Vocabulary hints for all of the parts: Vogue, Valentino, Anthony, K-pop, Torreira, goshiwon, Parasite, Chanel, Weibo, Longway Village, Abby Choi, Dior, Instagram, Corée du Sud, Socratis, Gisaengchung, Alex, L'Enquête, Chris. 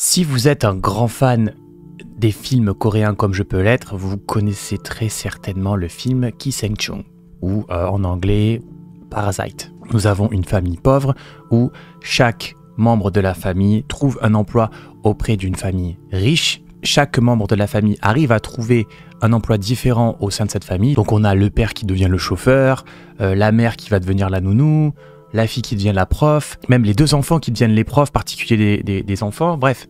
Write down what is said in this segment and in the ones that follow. Si vous êtes un grand fan des films coréens comme je peux l'être, vous connaissez très certainement le film Gisaengchung, ou en anglais Parasite. Nous avons une famille pauvre où chaque membre de la famille trouve un emploi auprès d'une famille riche. Chaque membre de la famille arrive à trouver un emploi différent au sein de cette famille. Donc on a le père qui devient le chauffeur, la mère qui va devenir la nounou, la fille qui devient la prof, même les deux enfants qui deviennent les profs particuliers des enfants. Bref,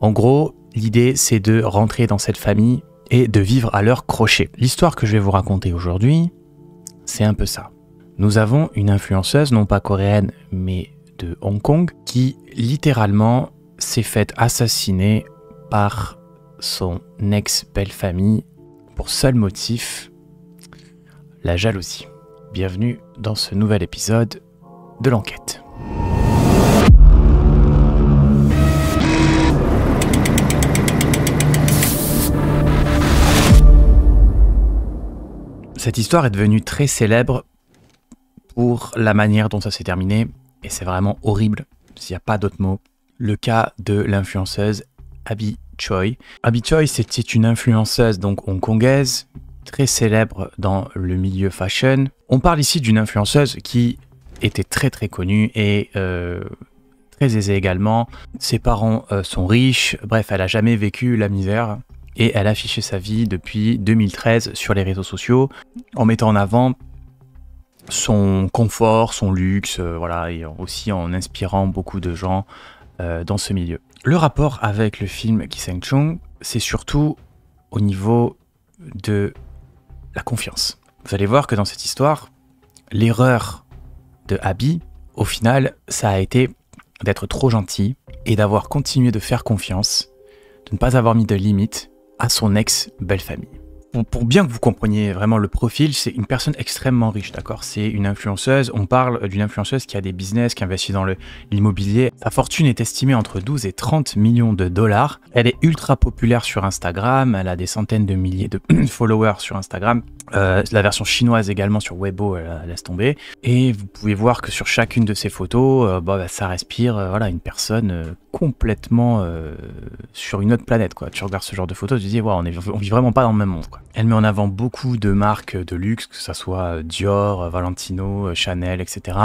en gros, l'idée c'est de rentrer dans cette famille et de vivre à leur crochet. L'histoire que je vais vous raconter aujourd'hui, c'est un peu ça. Nous avons une influenceuse, non pas coréenne, mais de Hong Kong, qui littéralement s'est faite assassiner par son ex-belle-famille pour seul motif, la jalousie. Bienvenue dans ce nouvel épisode de l'enquête. Cette histoire est devenue très célèbre pour la manière dont ça s'est terminé, et c'est vraiment horrible, s'il n'y a pas d'autre mot. Le cas de l'influenceuse Abby Choi. Abby Choi, c'était une influenceuse donc hongkongaise, très célèbre dans le milieu fashion. On parle ici d'une influenceuse qui était très connue et très aisée également. Ses parents sont riches, bref, elle n'a jamais vécu la misère et elle affichait sa vie depuis 2013 sur les réseaux sociaux en mettant en avant son confort, son luxe, voilà, et aussi en inspirant beaucoup de gens dans ce milieu. Le rapport avec le film Gisaengchung, c'est surtout au niveau de la confiance. Vous allez voir que dans cette histoire, l'erreur de Abby, au final, ça a été d'être trop gentil et d'avoir continué de faire confiance, de ne pas avoir mis de limite à son ex-belle-famille. Pour bien que vous compreniez vraiment le profil, c'est une personne extrêmement riche, d'accord? C'est une influenceuse, on parle d'une influenceuse qui a des business, qui investit dans l'immobilier. Sa fortune est estimée entre 12 et 30 millions de dollars. Elle est ultra populaire sur Instagram, elle a des centaines de milliers de followers sur Instagram. La version chinoise également sur Weibo, laisse tomber. Et vous pouvez voir que sur chacune de ces photos, ça respire voilà, une personne complètement sur une autre planète, quoi. Tu regardes ce genre de photos, tu te dis, wow, on vit vraiment pas dans le même monde, quoi. Elle met en avant beaucoup de marques de luxe, que ce soit Dior, Valentino, Chanel, etc.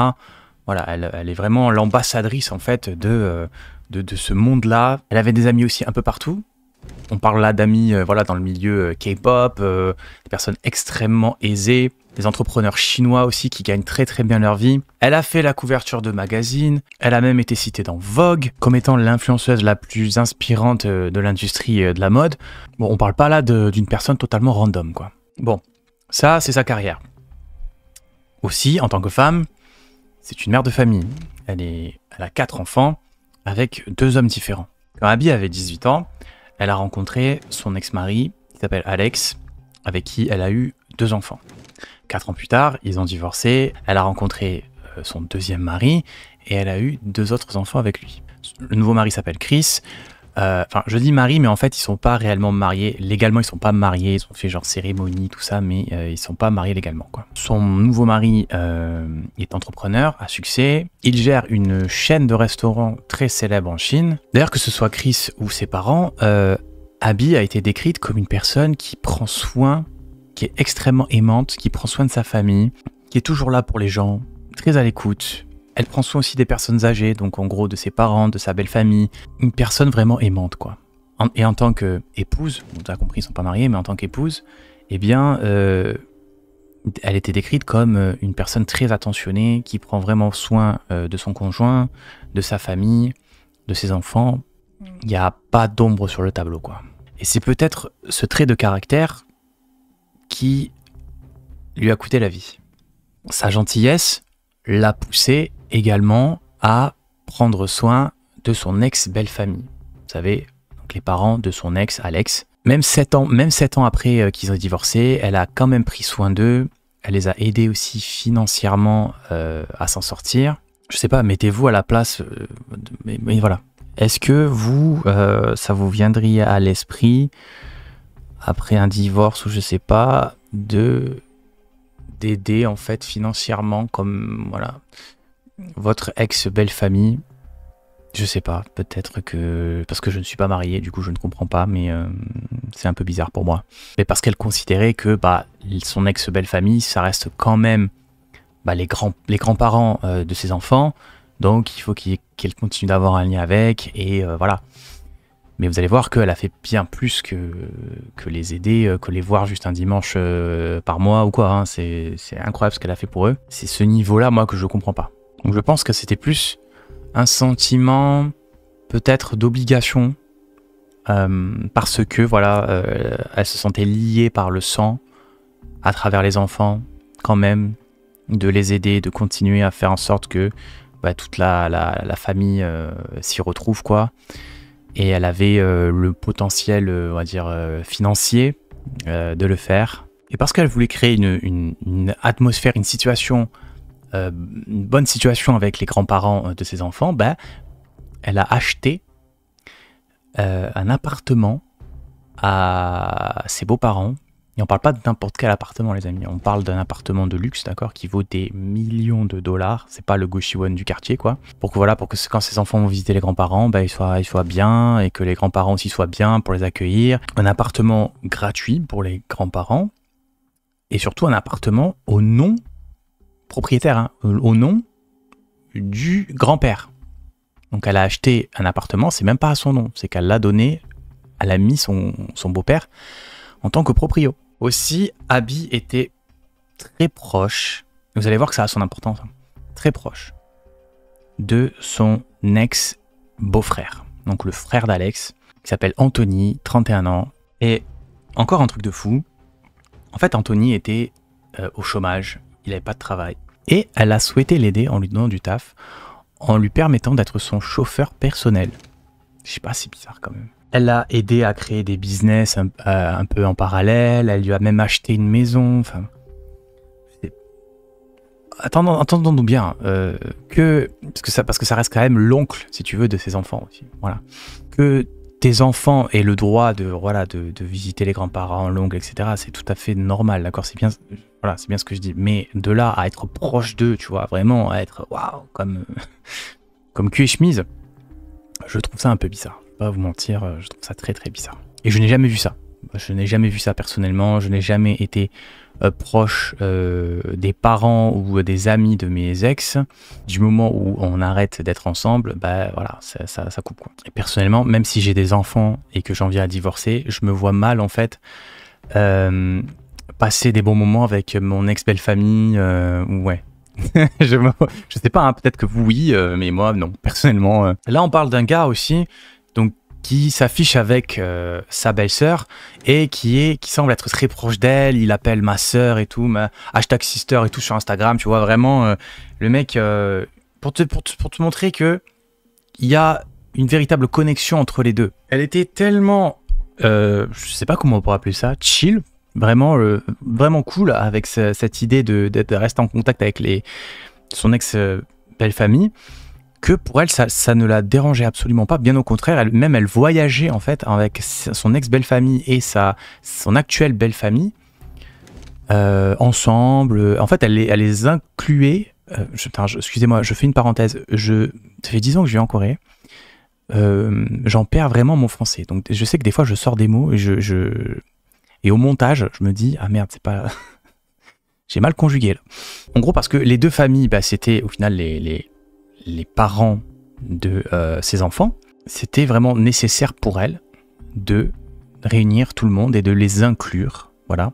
Voilà, elle est vraiment l'ambassadrice en fait de ce monde-là. Elle avait des amis aussi un peu partout. On parle là d'amis voilà, dans le milieu K-pop, des personnes extrêmement aisées, des entrepreneurs chinois aussi qui gagnent très bien leur vie. Elle a fait la couverture de magazines, elle a même été citée dans Vogue comme étant l'influenceuse la plus inspirante de l'industrie de la mode. Bon, on parle pas là d'une personne totalement random, quoi. Bon, ça c'est sa carrière. Aussi, en tant que femme, c'est une mère de famille. Elle a 4 enfants avec 2 hommes différents. Quand Abby avait 18 ans, elle a rencontré son ex-mari, qui s'appelle Alex, avec qui elle a eu 2 enfants. 4 ans plus tard, ils ont divorcé, elle a rencontré son 2e mari, et elle a eu 2 autres enfants avec lui. Le nouveau mari s'appelle Chris. Enfin, je dis mari, mais en fait, ils sont pas réellement mariés. Légalement, ils sont pas mariés, ils ont fait genre cérémonie, tout ça, mais ils sont pas mariés légalement, quoi. Son nouveau mari est entrepreneur à succès. Il gère une chaîne de restaurants très célèbre en Chine. D'ailleurs, que ce soit Chris ou ses parents, Abby a été décrite comme une personne qui prend soin, qui est extrêmement aimante, qui prend soin de sa famille, qui est toujours là pour les gens, très à l'écoute. Elle prend soin aussi des personnes âgées, donc en gros de ses parents, de sa belle-famille. Une personne vraiment aimante, quoi. Et en tant qu'épouse, on a compris, ils ne sont pas mariés, mais en tant qu'épouse, eh bien, elle était décrite comme une personne très attentionnée, qui prend vraiment soin de son conjoint, de sa famille, de ses enfants. Il n'y a pas d'ombre sur le tableau, quoi. Et c'est peut-être ce trait de caractère qui lui a coûté la vie. Sa gentillesse l'a poussée également à prendre soin de son ex-belle-famille. Vous savez, donc les parents de son ex, Alex. Même 7 ans après qu'ils ont divorcé, elle a quand même pris soin d'eux. Elle les a aidés aussi financièrement à s'en sortir. Je sais pas, mettez-vous à la place. Mais voilà. Est-ce que vous, ça vous viendrait à l'esprit, après un divorce ou je sais pas, d'aider en fait financièrement comme voilà votre ex-belle-famille Je sais pas, peut-être que... Parce que je ne suis pas marié, du coup je ne comprends pas, mais c'est un peu bizarre pour moi. Mais parce qu'elle considérait que bah, son ex-belle-famille, ça reste quand même bah, les grands-parents de ses enfants, donc il faut qu'elle continue d'avoir un lien avec, et voilà. Mais vous allez voir qu'elle a fait bien plus que les aider, que les voir juste un dimanche par mois ou quoi. Hein. C'est incroyable ce qu'elle a fait pour eux. C'est ce niveau-là, moi, que je comprends pas. Donc je pense que c'était plus un sentiment peut-être d'obligation parce que voilà, elle se sentait liée par le sang à travers les enfants quand même, de les aider, de continuer à faire en sorte que bah, toute la famille s'y retrouve quoi. Et elle avait le potentiel, on va dire, financier de le faire. Et parce qu'elle voulait créer une atmosphère, une situation, une bonne situation avec les grands-parents de ses enfants, bah, elle a acheté un appartement à ses beaux-parents. Et on ne parle pas de n'importe quel appartement, les amis. On parle d'un appartement de luxe, d'accord, qui vaut des millions de dollars. C'est pas le goshiwon du quartier, quoi. Pour que, voilà, pour que quand ces enfants vont visiter les grands-parents, bah, ils soient bien et que les grands-parents aussi soient bien pour les accueillir. Un appartement gratuit pour les grands-parents et surtout un appartement au nom propriétaire, hein, au nom du grand-père. Donc, elle a acheté un appartement, c'est même pas à son nom. C'est qu'elle l'a donné, elle a mis son beau-père en tant que proprio. Aussi, Abby était très proche, vous allez voir que ça a son importance, hein, très proche de son ex-beau-frère, donc le frère d'Alex, qui s'appelle Anthony, 31 ans. Et encore un truc de fou, en fait Anthony était au chômage, il n'avait pas de travail. Et elle a souhaité l'aider en lui donnant du taf, en lui permettant d'être son chauffeur personnel. Je sais pas, c'est bizarre quand même. Elle l'a aidé à créer des business un peu en parallèle, elle lui a même acheté une maison, enfin... Attendons-nous bien, parce que ça reste quand même l'oncle, si tu veux, de ses enfants aussi, voilà. Que tes enfants aient le droit de visiter les grands-parents, l'oncle, etc., c'est tout à fait normal, d'accord, c'est bien, voilà, c'est bien ce que je dis. Mais de là à être proche d'eux, tu vois, vraiment, à être, waouh, comme cul et chemise, je trouve ça un peu bizarre. Pas vous mentir, je trouve ça très très bizarre. Et je n'ai jamais vu ça. Je n'ai jamais vu ça personnellement. Je n'ai jamais été proche des parents ou des amis de mes ex. Du moment où on arrête d'être ensemble, bah voilà, ça coupe quoi. Et personnellement, même si j'ai des enfants et que j'en viens à divorcer, je me vois mal en fait passer des bons moments avec mon ex-belle-famille. Ouais. Je sais pas, hein, peut-être que vous oui, mais moi non, personnellement. Là, on parle d'un gars aussi. Donc, qui s'affiche avec sa belle-sœur et qui semble être très proche d'elle. Il appelle ma sœur et tout, ma #sister et tout sur Instagram. Tu vois, vraiment, le mec, pour te montrer qu'il y a une véritable connexion entre les deux. Elle était tellement, je sais pas comment on pourrait appeler ça, chill, vraiment, vraiment cool avec cette idée de rester en contact avec son ex-belle-famille, que pour elle, ça ne la dérangeait absolument pas. Bien au contraire, elle voyageait en fait avec son ex-belle-famille et son actuelle belle-famille ensemble. En fait, elle les incluait. Excusez-moi, je fais une parenthèse. Ça fait 10 ans que je vis en Corée. J'en perds vraiment mon français. Donc, je sais que des fois, je sors des mots et, et au montage, je me dis « Ah merde, c'est pas... J'ai mal conjugué, là. » En gros, parce que les deux familles, bah, c'était au final les parents de ses enfants, c'était vraiment nécessaire pour elle de réunir tout le monde et de les inclure, voilà,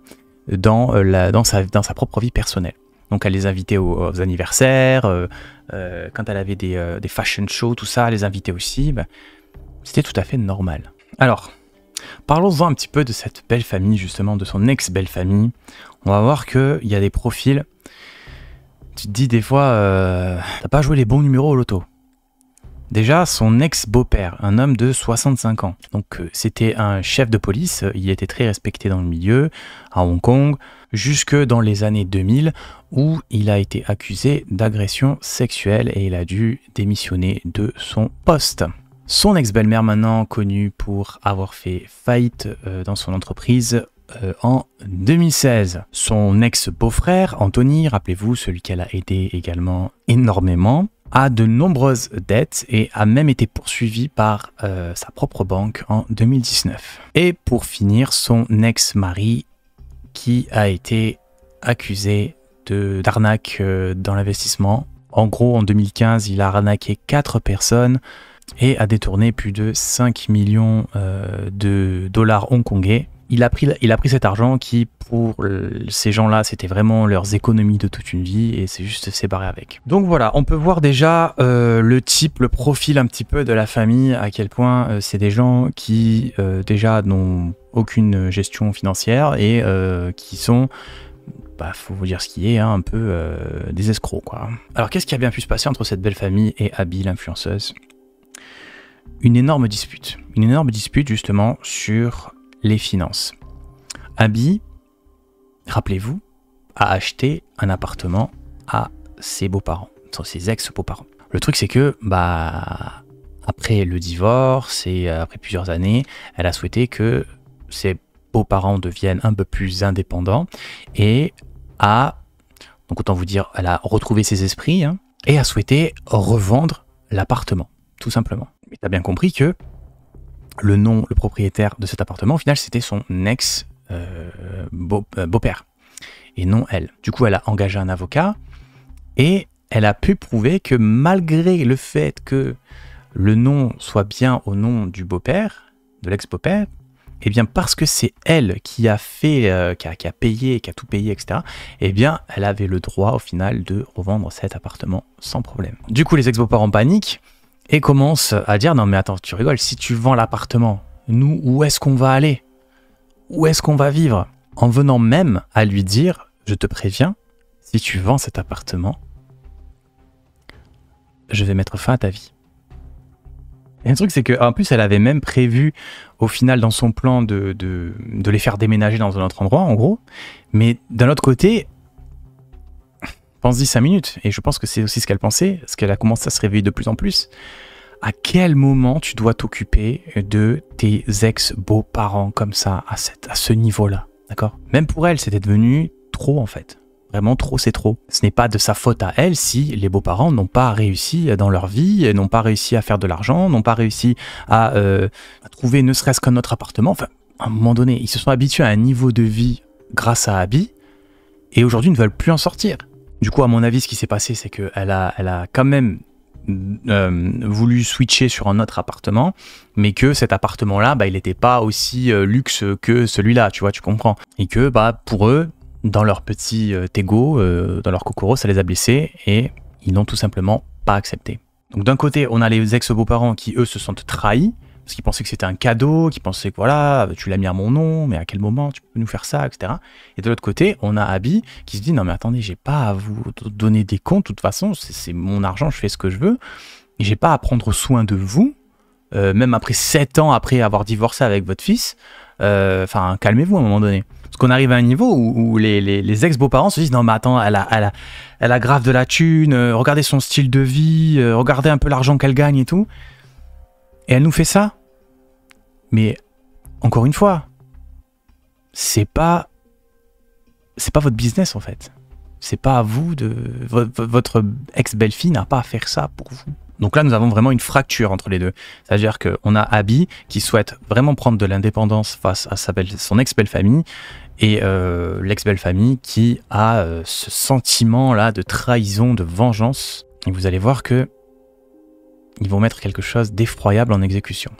dans sa propre vie personnelle. Donc elle les invitait aux anniversaires, quand elle avait des fashion shows, tout ça, elle les invitait aussi, bah, c'était tout à fait normal. Alors, parlons-en un petit peu de cette belle famille, justement, de son ex-belle-famille. On va voir qu'il y a des profils. Tu te dis des fois, t'as pas joué les bons numéros au loto. Déjà, son ex-beau-père, un homme de 65 ans. Donc, c'était un chef de police. Il était très respecté dans le milieu, à Hong Kong, jusque dans les années 2000, où il a été accusé d'agression sexuelle et il a dû démissionner de son poste. Son ex-belle-mère, maintenant connue pour avoir fait faillite dans son entreprise, en 2016. Son ex-beau-frère, Anthony, rappelez-vous, celui qu'elle a aidé également énormément, a de nombreuses dettes et a même été poursuivi par sa propre banque en 2019. Et pour finir, son ex-mari qui a été accusé d'arnaque dans l'investissement. En gros, en 2015, il a arnaqué 4 personnes et a détourné plus de 5 millions de dollars hongkongais. Il a pris cet argent qui, pour ces gens-là, c'était vraiment leurs économies de toute une vie et c'est juste s'est barré avec. Donc voilà, on peut voir déjà le profil un petit peu de la famille, à quel point c'est des gens qui déjà n'ont aucune gestion financière et qui sont... Bah, faut vous dire ce qui est, hein, un peu des escrocs, quoi. Alors, qu'est-ce qui a bien pu se passer entre cette belle famille et Abby, l'influenceuse? Une énorme dispute. Une énorme dispute, justement, sur les finances. Abby, rappelez-vous, a acheté un appartement à ses beaux-parents, ses ex-beaux-parents. Le truc, c'est que, bah, après le divorce et après plusieurs années, elle a souhaité que ses beaux-parents deviennent un peu plus indépendants et donc autant vous dire, elle a retrouvé ses esprits, hein, et a souhaité revendre l'appartement, tout simplement. Mais t'as bien compris que le nom, le propriétaire de cet appartement, au final, c'était son ex-beau-père et non elle. Du coup, elle a engagé un avocat et elle a pu prouver que malgré le fait que le nom soit bien au nom du beau-père, de l'ex-beau-père, eh bien, parce que c'est elle qui a fait, qui a payé, qui a tout payé, etc., eh bien, elle avait le droit, au final, de revendre cet appartement sans problème. Du coup, les ex-beaux-parents paniquent et commencent à dire « Non, mais attends, tu rigoles, si tu vends l'appartement, nous, où est-ce qu'on va aller? Où est-ce qu'on va vivre ?» En venant même à lui dire « Je te préviens, si tu vends cet appartement, je vais mettre fin à ta vie. » Et le truc, c'est qu'en plus, elle avait même prévu, au final, dans son plan de les faire déménager dans un autre endroit, en gros. Mais d'un autre côté, pense-y 5 minutes. Et je pense que c'est aussi ce qu'elle pensait, parce qu'elle a commencé à se réveiller de plus en plus. À quel moment tu dois t'occuper de tes ex-beaux-parents comme ça, à ce niveau-là, d'accord? Même pour elle, c'était devenu trop, en fait. Vraiment trop, c'est trop. Ce n'est pas de sa faute à elle si les beaux-parents n'ont pas réussi dans leur vie, n'ont pas réussi à faire de l'argent, n'ont pas réussi à trouver ne serait-ce qu'un autre appartement. Enfin, à un moment donné, ils se sont habitués à un niveau de vie grâce à Abby et aujourd'hui ne veulent plus en sortir. Du coup, à mon avis, ce qui s'est passé, c'est qu'elle a quand même voulu switcher sur un autre appartement, mais que cet appartement-là, bah, il n'était pas aussi luxe que celui-là, tu vois, tu comprends. Et que bah, pour eux, dans leur petit ego, dans leur kokoro, ça les a blessés et ils n'ont tout simplement pas accepté. Donc d'un côté, on a les ex-beaux-parents qui, eux, se sentent trahis, parce qu'ils pensaient que c'était un cadeau, qui pensaient que voilà, tu l'as mis à mon nom, mais à quel moment tu peux nous faire ça, etc. Et de l'autre côté, on a Abby qui se dit, non mais attendez, j'ai pas à vous donner des comptes, de toute façon, c'est mon argent, je fais ce que je veux, et j'ai pas à prendre soin de vous, même après 7 ans après avoir divorcé avec votre fils, enfin, calmez-vous à un moment donné. Parce qu'on arrive à un niveau où les ex-beaux-parents se disent « Non mais attends, elle a grave de la thune, regardez son style de vie, regardez un peu l'argent qu'elle gagne et tout. » Et elle nous fait ça. Mais encore une fois, c'est pas votre business en fait. C'est pas à vous de... Votre ex-belle-fille n'a pas à faire ça pour vous. Donc là, nous avons vraiment une fracture entre les deux. C'est-à-dire qu'on a Abby qui souhaite vraiment prendre de l'indépendance face à son ex-belle-famille et l'ex-belle-famille qui a ce sentiment-là de trahison, de vengeance. Et vous allez voir que ils vont mettre quelque chose d'effroyable en exécution.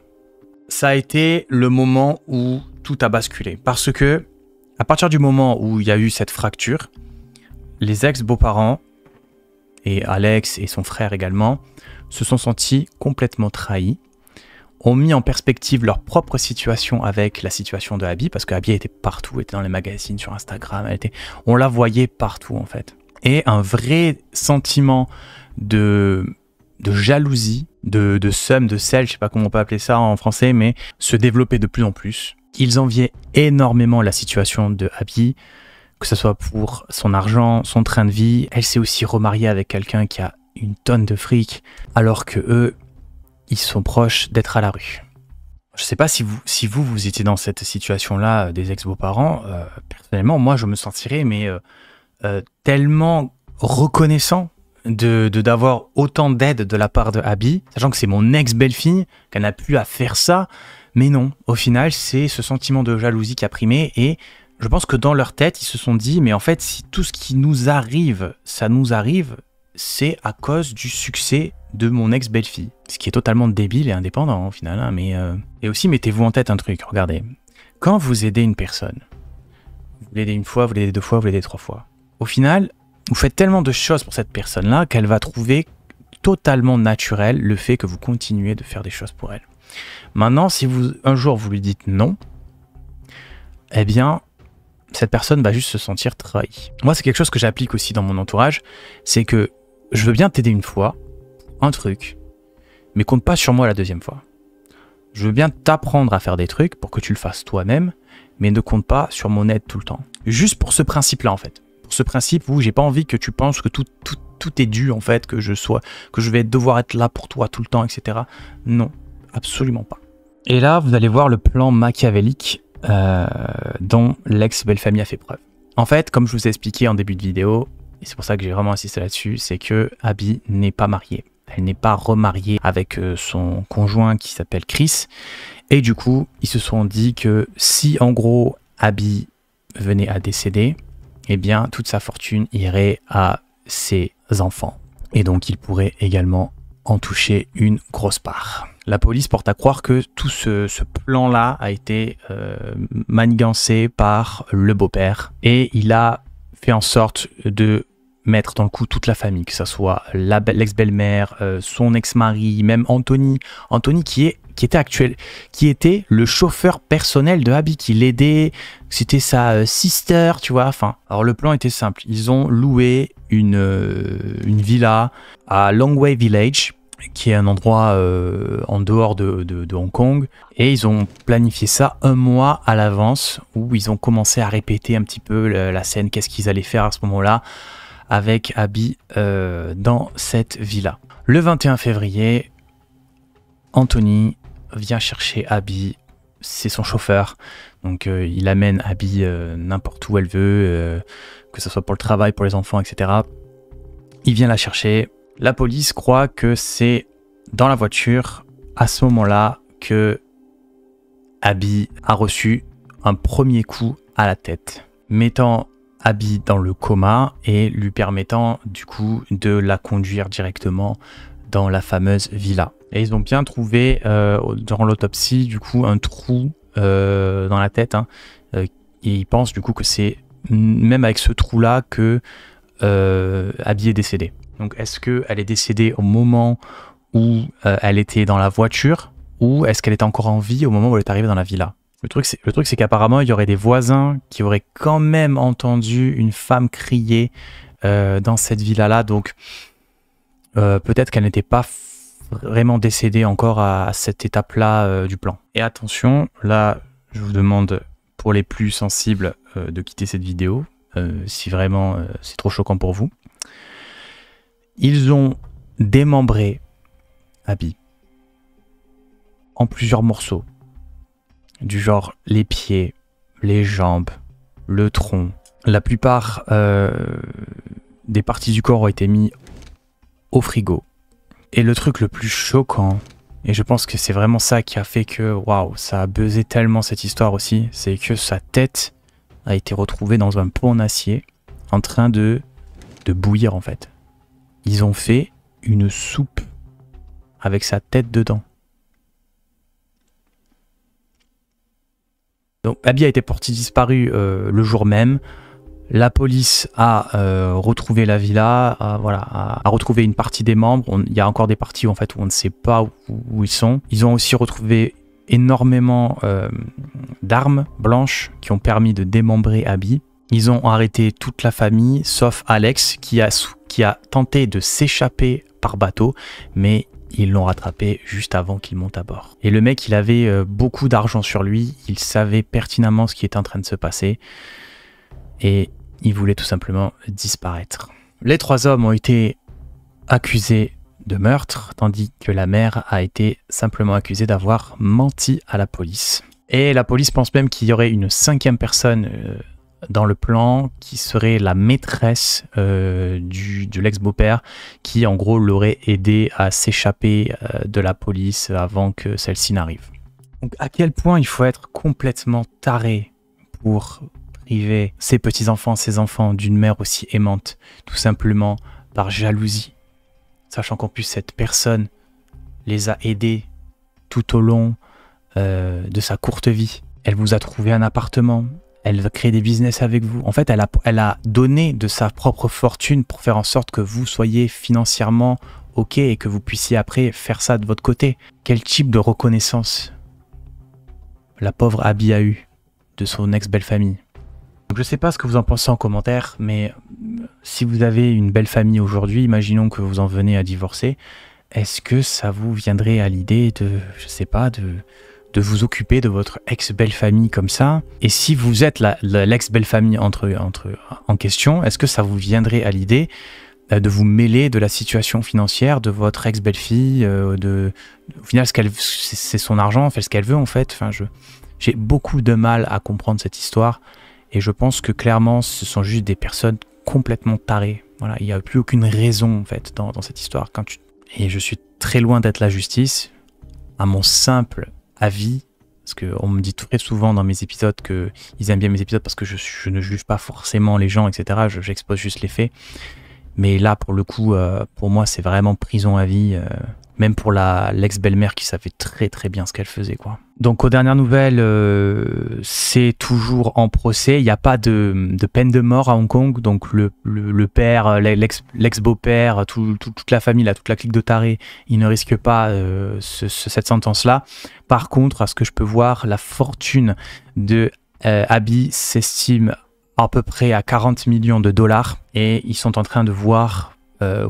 Ça a été le moment où tout a basculé. Parce que à partir du moment où il y a eu cette fracture, les ex-beaux-parents et Alex et son frère également se sont sentis complètement trahis, ont mis en perspective leur propre situation avec la situation de Abby, parce que Abby était partout, était dans les magazines, sur Instagram, on la voyait partout en fait. Et un vrai sentiment de jalousie, de seum, de sel, je sais pas comment on peut appeler ça en français, mais se développait de plus en plus. Ils enviaient énormément la situation de Abby, que ce soit pour son argent, son train de vie. Elle s'est aussi remariée avec quelqu'un qui a une tonne de fric, alors que eux, ils sont proches d'être à la rue. Je sais pas si vous étiez dans cette situation-là des ex-beaux-parents. Personnellement, moi, je me sentirais mais tellement reconnaissant d'avoir autant d'aide de la part de Abby, sachant que c'est mon ex-belle-fille, qu'elle n'a plus à faire ça. Mais non, au final, c'est ce sentiment de jalousie qui a primé. Et je pense que dans leur tête, ils se sont dit, mais en fait, si tout ce qui nous arrive, ça nous arrive, c'est à cause du succès de mon ex-belle-fille. Ce qui est totalement débile et indépendant, au final. Hein, mais Et aussi, mettez-vous en tête un truc, regardez. Quand vous aidez une personne, vous l'aidez une fois, vous l'aidez deux fois, vous l'aidez trois fois. Au final, vous faites tellement de choses pour cette personne-là qu'elle va trouver totalement naturel le fait que vous continuez de faire des choses pour elle. Maintenant, si vous, un jour vous lui dites non, eh bien, cette personne va juste se sentir trahie. Moi, c'est quelque chose que j'applique aussi dans mon entourage, c'est que je veux bien t'aider une fois, un truc, mais compte pas sur moi la deuxième fois. Je veux bien t'apprendre à faire des trucs pour que tu le fasses toi-même, mais ne compte pas sur mon aide tout le temps. Juste pour ce principe-là, en fait. Pour ce principe où j'ai pas envie que tu penses que tout est dû, en fait, que je vais devoir être là pour toi tout le temps, etc. Non, absolument pas. Et là, vous allez voir le plan machiavélique dont l'ex-belle-famille a fait preuve. En fait, comme je vous ai expliqué en début de vidéo, et c'est pour ça que j'ai vraiment insisté là-dessus, c'est que Abby n'est pas mariée. Elle n'est pas remariée avec son conjoint qui s'appelle Chris. Et du coup, ils se sont dit que si, en gros, Abby venait à décéder, eh bien, toute sa fortune irait à ses enfants. Et donc, il pourrait également en toucher une grosse part. La police porte à croire que tout ce plan-là a été manigancé par le beau-père. Et il a fait en sorte de mettre dans le coup toute la famille, que ce soit l'ex-belle-mère, son ex-mari, même Anthony. Anthony qui était le chauffeur personnel de Abby, qui l'aidait, c'était sa sister, tu vois. Enfin, alors le plan était simple, ils ont loué une villa à Longway Village, qui est un endroit en dehors de Hong Kong, et ils ont planifié ça un mois à l'avance, où ils ont commencé à répéter un petit peu la scène, qu'est-ce qu'ils allaient faire à ce moment-là, avec Abby dans cette villa. Le 21 février, Anthony vient chercher Abby, c'est son chauffeur, donc il amène Abby n'importe où elle veut, que ce soit pour le travail, pour les enfants, etc. Il vient la chercher, la police croit que c'est dans la voiture, à ce moment-là, que Abby a reçu un premier coup à la tête, mettant Abby dans le coma et lui permettant du coup de la conduire directement dans la fameuse villa. Et ils ont bien trouvé dans l'autopsie du coup un trou dans la tête, hein, et ils pensent du coup que c'est même avec ce trou là que Abby est décédée. Donc est-ce qu'elle est décédée au moment où elle était dans la voiture, ou est-ce qu'elle était encore en vie au moment où elle est arrivée dans la villa? Le truc, c'est qu'apparemment, il y aurait des voisins qui auraient quand même entendu une femme crier dans cette villa-là. Donc, peut-être qu'elle n'était pas vraiment décédée encore à cette étape-là du plan. Et attention, là, je vous demande, pour les plus sensibles, de quitter cette vidéo, si vraiment c'est trop choquant pour vous. Ils ont démembré Abby en plusieurs morceaux. Du genre les pieds, les jambes, le tronc. La plupart des parties du corps ont été mises au frigo. Et le truc le plus choquant, et je pense que c'est vraiment ça qui a fait que waouh, ça a buzzé tellement cette histoire aussi, c'est que sa tête a été retrouvée dans un pot en acier en train de bouillir en fait. Ils ont fait une soupe avec sa tête dedans. Donc Abby a été portée disparue le jour même, la police a retrouvé la villa, voilà, a retrouvé une partie des membres, il y a encore des parties en fait, où on ne sait pas où ils sont. Ils ont aussi retrouvé énormément d'armes blanches qui ont permis de démembrer Abby. Ils ont arrêté toute la famille sauf Alex qui a tenté de s'échapper par bateau, mais ils l'ont rattrapé juste avant qu'il monte à bord. Et le mec, il avait beaucoup d'argent sur lui, il savait pertinemment ce qui était en train de se passer et il voulait tout simplement disparaître. Les trois hommes ont été accusés de meurtre, tandis que la mère a été simplement accusée d'avoir menti à la police. Et la police pense même qu'il y aurait une cinquième personne dans le plan qui serait la maîtresse de l'ex-beau-père, qui en gros l'aurait aidé à s'échapper de la police avant que celle-ci n'arrive. Donc à quel point il faut être complètement taré pour priver ses petits-enfants, ses enfants d'une mère aussi aimante, tout simplement par jalousie, sachant qu'en plus cette personne les a aidés tout au long de sa courte vie. Elle vous a trouvé un appartement, elle va créer des business avec vous. En fait, elle a donné de sa propre fortune pour faire en sorte que vous soyez financièrement OK et que vous puissiez après faire ça de votre côté. Quel type de reconnaissance la pauvre Abby a eu de son ex-belle-famille. Je ne sais pas ce que vous en pensez en commentaire, mais si vous avez une belle famille aujourd'hui, imaginons que vous en venez à divorcer, est-ce que ça vous viendrait à l'idée de, je sais pas, de vous occuper de votre ex-belle-famille comme ça? Et si vous êtes l'ex-belle-famille en question, est-ce que ça vous viendrait à l'idée de vous mêler de la situation financière de votre ex-belle-fille? Au final, c'est son argent, elle fait ce qu'elle veut en fait. Enfin, j'ai beaucoup de mal à comprendre cette histoire et je pense que clairement, ce sont juste des personnes complètement tarées. Voilà, il n'y a plus aucune raison en fait dans cette histoire. Et je suis très loin d'être la justice, à mon simple avis, parce qu'on me dit très souvent dans mes épisodes qu'ils aiment bien mes épisodes parce que je ne juge pas forcément les gens, etc. J'expose juste les faits. Mais là, pour le coup, pour moi, c'est vraiment prison à vie, même pour l'ex-belle-mère qui savait très bien ce qu'elle faisait, quoi. Donc, aux dernières nouvelles, c'est toujours en procès. Il n'y a pas de peine de mort à Hong Kong. Donc, le père, l'ex-beau-père, toute la famille, toute la clique de tarés, ils ne risquent pas cette sentence-là. Par contre, à ce que je peux voir, la fortune de Abby s'estime à peu près à 40 millions de dollars et ils sont en train de voir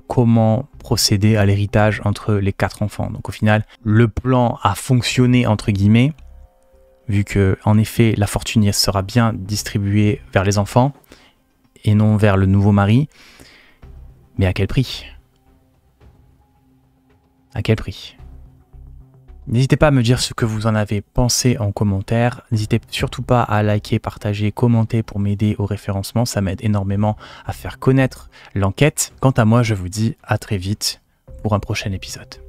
comment procéder à l'héritage entre les 4 enfants. Donc au final, le plan a fonctionné entre guillemets, vu que en effet la fortune sera bien distribuée vers les enfants et non vers le nouveau mari. Mais à quel prix? À quel prix? N'hésitez pas à me dire ce que vous en avez pensé en commentaire. N'hésitez surtout pas à liker, partager, commenter pour m'aider au référencement. Ça m'aide énormément à faire connaître l'enquête. Quant à moi, je vous dis à très vite pour un prochain épisode.